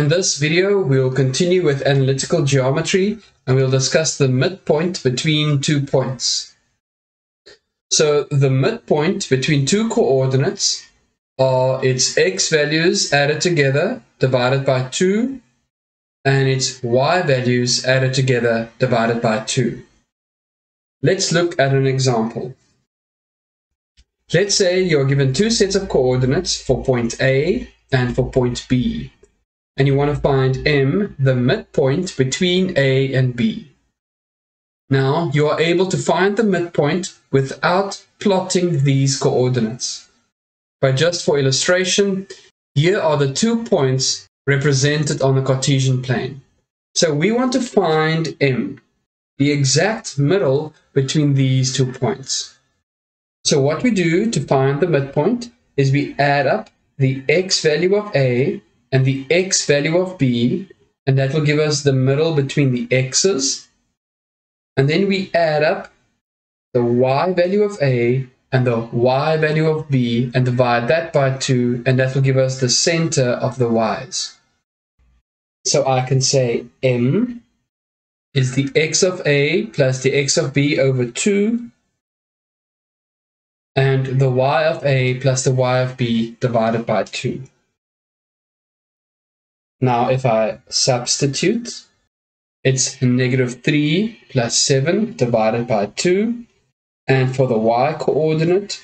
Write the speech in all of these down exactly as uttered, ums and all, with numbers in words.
In this video, we'll continue with analytical geometry and we'll discuss the midpoint between two points. So the midpoint between two coordinates are its x values added together divided by two and its y values added together divided by two. Let's look at an example. Let's say you're given two sets of coordinates for point A and for point B. And you want to find M, the midpoint between A and B. Now you are able to find the midpoint without plotting these coordinates. But just for illustration, here are the two points represented on the Cartesian plane. So we want to find M, the exact middle between these two points. So what we do to find the midpoint is we add up the x value of A and the x value of B, and that will give us the middle between the x's. And then we add up the y value of A and the y value of B and divide that by two, and that will give us the center of the y's. So I can say M is the x of A plus the x of B over two, and the y of A plus the y of B divided by two. Now, if I substitute, it's negative three plus seven divided by two. And for the y coordinate,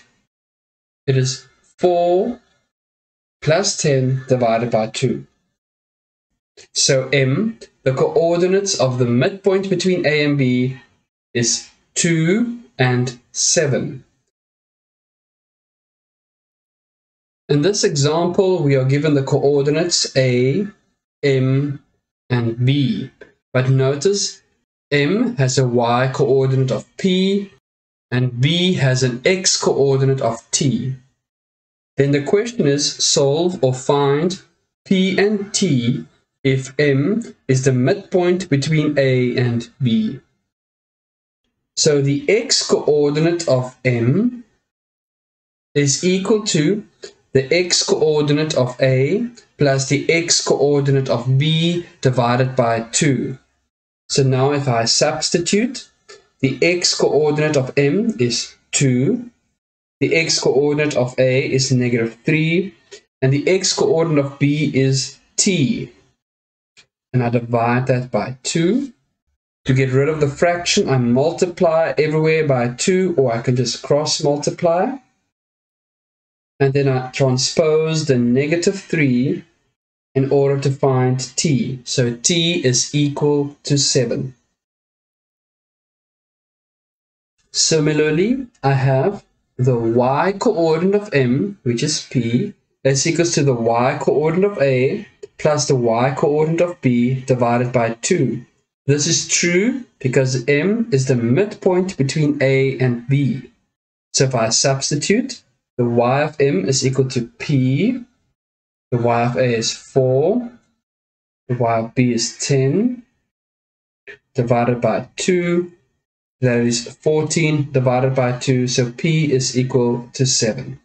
it is four plus ten divided by two. So M, the coordinates of the midpoint between A and B, is two and seven. In this example, we are given the coordinates A, M and B, but notice M has a y coordinate of P and B has an x coordinate of T. Then the question is, solve or find P and T if M is the midpoint between A and B. So the x coordinate of M is equal to the x coordinate of A plus the x coordinate of B divided by two. So now if I substitute, the x coordinate of M is two, the x coordinate of A is negative three, and the x coordinate of B is T. And I divide that by two. To get rid of the fraction, I multiply everywhere by two, or I can just cross multiply. And then I transpose the negative three in order to find T. So T is equal to seven. Similarly, I have the y coordinate of M, which is P, that's equals to the y coordinate of A plus the y coordinate of B divided by two. This is true because M is the midpoint between A and B. So if I substitute, the y of M is equal to P, the y of A is four, the y of B is ten, divided by two, that is fourteen divided by two, so P is equal to seven.